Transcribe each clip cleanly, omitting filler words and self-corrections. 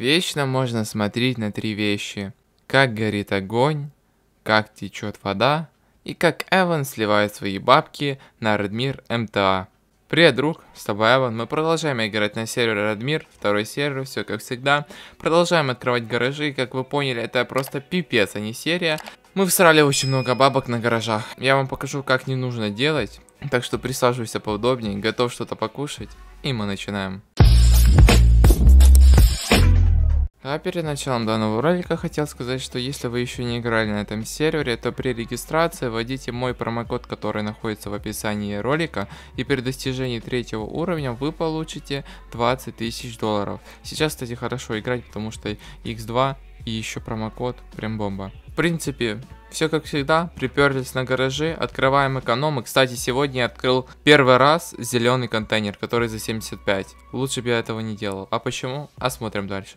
Вечно можно смотреть на три вещи: как горит огонь, как течет вода и как Эван сливает свои бабки на Радмир МТА. Привет, друг, с тобой Эван. Мы продолжаем играть на сервере Радмир, второй сервер, все как всегда. Продолжаем открывать гаражи, как вы поняли, это просто пипец, а не серия. Мы всрали очень много бабок на гаражах. Я вам покажу, как не нужно делать, так что присаживайся поудобнее, готов что-то покушать, и мы начинаем. А перед началом данного ролика хотел сказать, что если вы еще не играли на этом сервере, то при регистрации вводите мой промокод, который находится в описании ролика, и при достижении третьего уровня вы получите 20 тысяч долларов. Сейчас, кстати, хорошо играть, потому что x2 и еще промокод, прям бомба. В принципе, все как всегда, приперлись на гаражи, открываем эконом. И, кстати, сегодня я открыл первый раз зеленый контейнер, который за 75. Лучше бы я этого не делал. А почему? А смотрим дальше.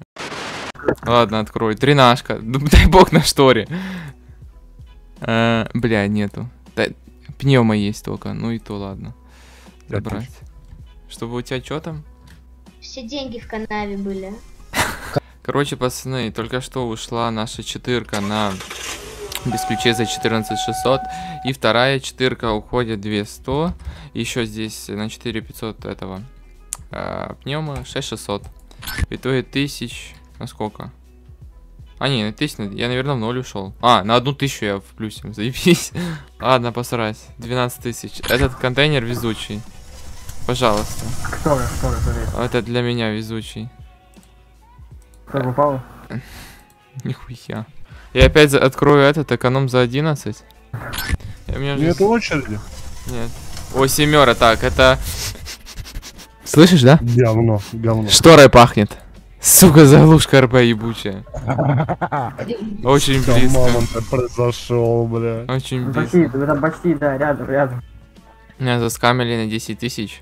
Ладно, открой. Тринашка. Дай бог на шторе. Бля, нету. Пневма есть только. Ну и то ладно. Забрать. Чтобы у тебя что там? Все деньги в канаве были. Короче, пацаны, только что ушла наша четырка на без ключей за 14600. И вторая четырка уходит 2100. Еще здесь на 4500 этого. Пневма 6600. И то и 1000... На сколько? А, не, на 1000, я, наверное, в ноль ушел. А, на 1000 я в плюсе, заебись. Ладно, посрать, 12000. Этот контейнер везучий. Пожалуйста. Кто? Это для меня везучий. Что, попало? Нихуя. Я опять открою этот эконом за 11. Нету очереди? Нет. О, семера, так, это... Слышишь, да? Говно, говно. Шторой пахнет. Сука, заглушка РП ебучая. Очень близко. Мамонта произошел, бля. Очень близко. Почти, да, рядом. Меня заскамили на 10 тысяч.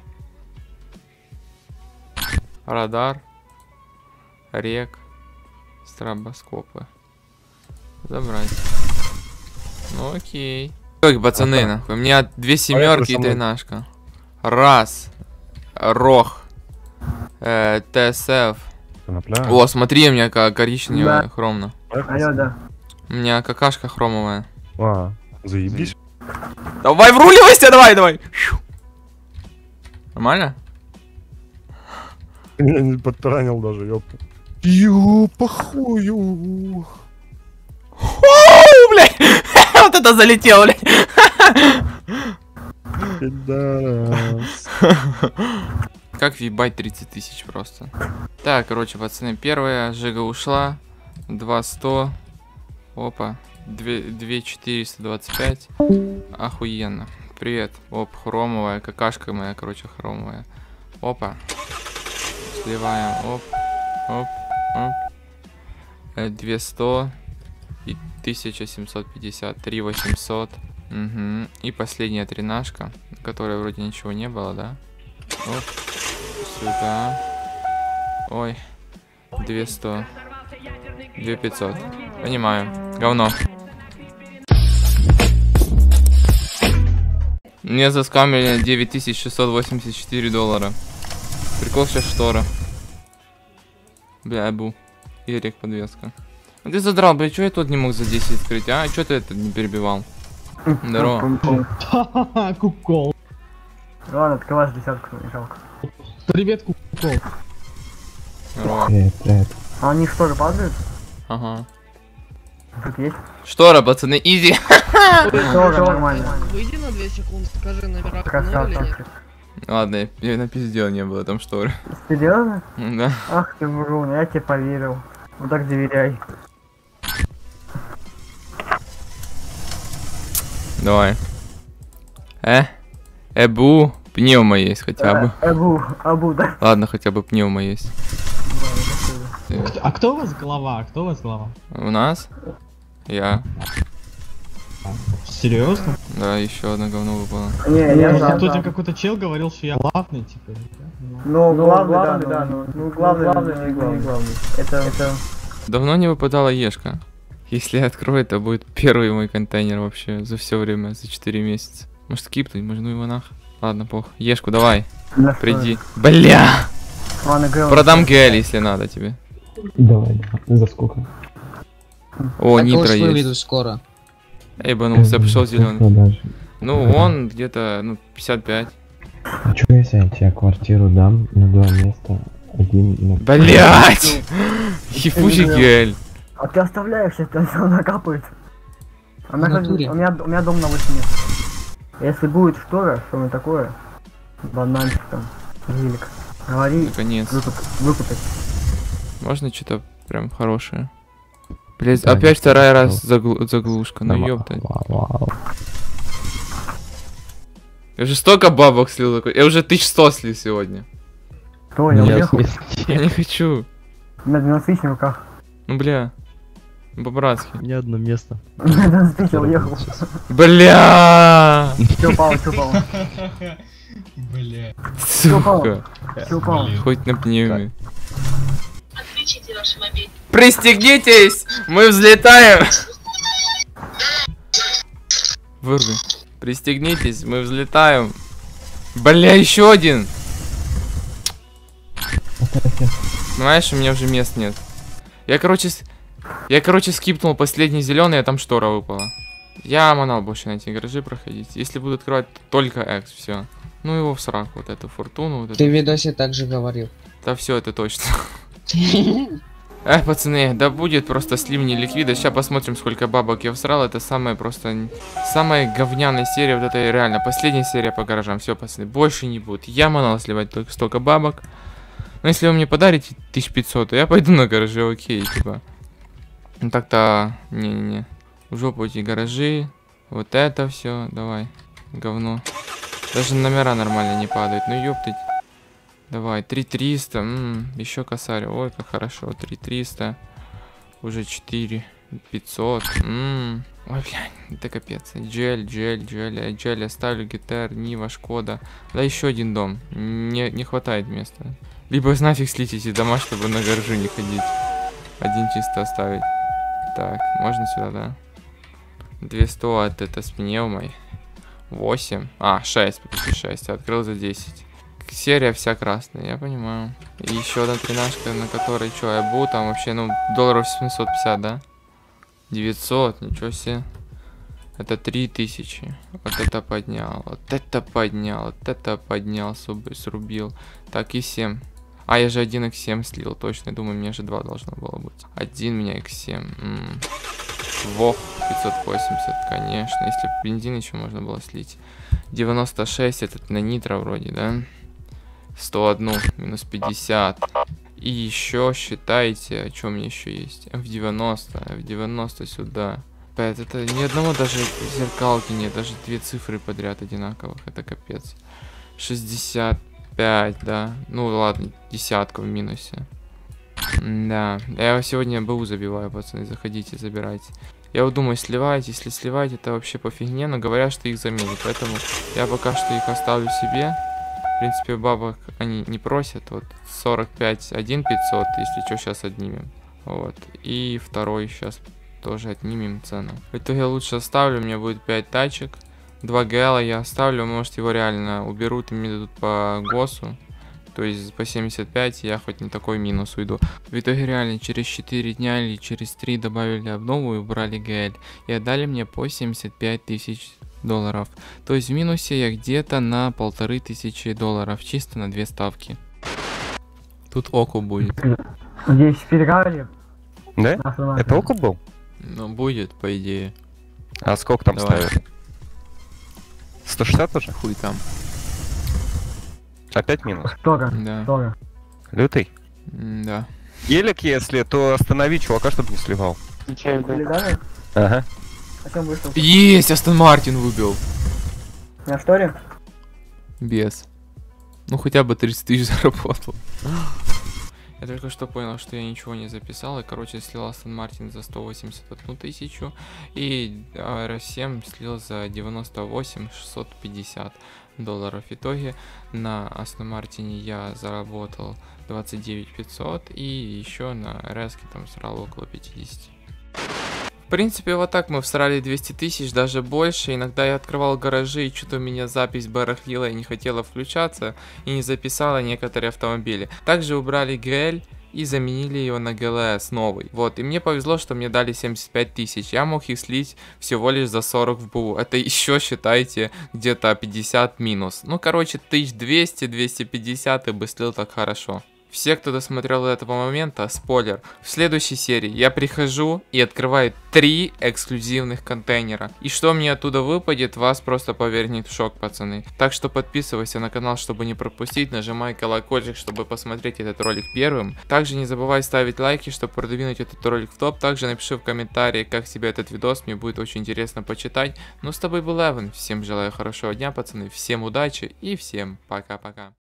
Радар. Рек. Стробоскопы. Забрать. Ну окей. Так, пацаны, нахуй. У меня две семерки и тринашка. Раз. Рох. ТСФ. О, смотри, у меня коричневая, да. Хромно. Алло, да. У меня какашка хромовая. А, заебись. Давай, вруливайся, давай. Нормально? Меня не подтранил даже, ёпта. Похую. Блядь, вот это залетело, блядь. Как въебать 30 тысяч просто. Так, короче, пацаны, первая жига ушла. 2100. Опа. 2425. Охуенно. Привет. Оп, хромовая. Какашка моя, короче, хромовая. Опа. Сливаем. Оп. Оп. 200. И 1750. 3800. Угу. И последняя тринашка, которая вроде ничего не было, да? Оп. Сюда. Ой. 200. 2500. Понимаю. Говно. Мне заскамили 9684 доллара. Прикол, сейчас штора. Бля, бу. Ирик, подвеска. А ты задрал, бля, чё я тут не мог за 10 открыть, а? Чё ты это не перебивал? Здорово. Кукол. Ладно, открываешь десятку, не жалко. Привет, кукол. Привет. А они шторы падают? Ага. Тут есть? Штора, пацаны, изи. Штора, нормально. Выйди на 2 секунды, скажи, номера канала или нет? Ладно, я напиздел, не было там шторы. Серьезно? Да. Ах ты врун, я тебе поверил. Вот так доверяй. Давай. Эбу, пневма есть хотя бы. Эбу, да. Ладно, хотя бы пневма есть. А кто у вас голова? У нас? Я. Серьезно? Да, еще одно говно выпало. Не, я тут какой-то чел говорил, что я главный, типа. Ну, главный, да. Ну, главный, не главный. Это... Давно не выпадала ешка. Если я открою, это будет первый мой контейнер вообще за все время, за 4 месяца. Может скипнуть, может ну его нах. Ладно, пох. Ешку давай. Да, приди. Бля! Ладно, продам гель, если надо тебе. Давай, да. За сколько? О, нитро есть. Выведу скоро. Эйбанулся, пришел зеленый. Ну, он где-то, ну, 55. А что, если я тебе квартиру дам на 2 места? Блять! Хифучий гель. А ты оставляешь, это она капает. Она как бы, у меня дом на 8 мест. Если будет штора, что-нибудь такое, бананчик там, велик. Говори, выкупить. Можно что-то прям хорошее. Блять, да, опять второй раз заглушка, ну ёптать. Я уже столько бабок слил такой, я уже 1100 слил сегодня. Кто, я уехал? Я не хочу. На 12 тысяч в руках. Ну бля. По-братски. Мне одно место. Я уехал. Бля! Все упало, все упало. Бля. Сука. Все упало. Хоть на пневме. Отключите ваши мобильники. Пристегнитесь! Мы взлетаем! Вырви. Пристегнитесь, мы взлетаем. Бля, еще один! Понимаешь, у меня уже мест нет. Я, короче, скипнул последний зеленый, а там штора выпала. Я манал больше на эти гаражи проходить. Если буду открывать только экс, все. Ну его в сраку, вот эту фортуну. Вот ты в видосе так же говорил. Да все, это точно. Эх, пацаны, да будет просто слив не ликвида. Сейчас посмотрим, сколько бабок я всрал. Это самая просто... Самая говняная серия, вот это реально. Последняя серия по гаражам. Все, пацаны, больше не будет. Я манал сливать только столько бабок. Но если вы мне подарите 1500, то я пойду на гаражи, окей, типа. Ну так-то, не-не-не. В жопу эти гаражи. Вот это все, давай. Говно. Даже номера нормально не падают, ну ёптать. Давай, 3300, еще косарь. Ой, как хорошо, 3300. Уже 4500. Ой, блядь, это капец. Джель, оставлю гитар, Нива, Шкода. Да еще один дом, не хватает места. Либо нафиг слить эти дома, чтобы на гаражи не ходить. Один чисто оставить. Так, можно сюда, да? 200 от это с пневмой. 8. А, 6, 6. Открыл за 10. Серия вся красная, я понимаю. И еще одна 13-ка, на которой что, я буду там вообще, ну, долларов 750, да? 900, ничего себе. Это 3000. Вот это поднял, вот это поднял, вот это поднял, срубил. Так, и 7. А, я же 1 X7 слил, точно. Я думаю, мне же 2 должно было быть. 1 меня X7. Вох, 580, конечно. Если бы бензин еще можно было слить. 96, этот на нитро вроде, да? 101, минус 50. И еще, считайте, о чем мне еще есть. F90, F90 сюда. Это ни одного даже зеркалки нет. Даже 2 цифры подряд одинаковых. Это капец. 60. 5, да. Ну ладно, десятка в минусе. Да. Я сегодня БУ забиваю, пацаны. Заходите, забирайте. Я вот думаю, сливать. Если сливать, это вообще по фигне. Но говорят, что их заменят. Поэтому я пока что их оставлю себе. В принципе, бабок они не просят. Вот 45, 1500. Если что, сейчас отнимем. Вот. И второй сейчас тоже отнимем цену. В итоге я лучше оставлю. У меня будет 5 тачек. 2 ГЛ я оставлю, может его реально уберут и мне дадут по ГОСу. То есть по 75 я хоть не такой минус уйду. В итоге реально через 4 дня или через 3 добавили обнову и убрали ГЛ. И отдали мне по 75 тысяч долларов. То есть в минусе я где-то на 1500 долларов, чисто на 2 ставки. Тут око будет. Здесь переграли. Да? Это око был? Ну будет, по идее. А сколько там ставят? 160 уже? Хуй там. Опять минус? Штора. Да. Штора. Лютый? Да. Елик, если, то останови чувака, чтобы не сливал. Ничего, да? Ага. Есть, Астон Мартин выбил. На шторе? Без. Ну хотя бы 30 тысяч заработал. Я только что понял, что я ничего не записал, и, короче, слил Астон Мартин за 181 тысячу, и RS7 слил за 98 650 долларов. В итоге на Астон Мартине я заработал 29 500, и еще на RS-ке там срал около 50. В В принципе, вот так мы всрали 200 тысяч, даже больше. Иногда я открывал гаражи, и что-то у меня запись барахлила и не хотела включаться, и не записала некоторые автомобили. Также убрали ГЛ и заменили его на ГЛС новый. Вот, и мне повезло, что мне дали 75 тысяч. Я мог их слить всего лишь за 40 в БУ. Это еще, считайте, где-то 50 минус. Ну, короче, 1200-250 и бы слил так хорошо. Все, кто досмотрел до этого момента, спойлер. В следующей серии я прихожу и открываю 3 эксклюзивных контейнера. И что мне оттуда выпадет, вас просто повернет в шок, пацаны. Так что подписывайся на канал, чтобы не пропустить. Нажимай колокольчик, чтобы посмотреть этот ролик первым. Также не забывай ставить лайки, чтобы продвинуть этот ролик в топ. Также напиши в комментарии, как тебе этот видос. Мне будет очень интересно почитать. Ну, с тобой был Эван. Всем желаю хорошего дня, пацаны. Всем удачи и всем пока-пока.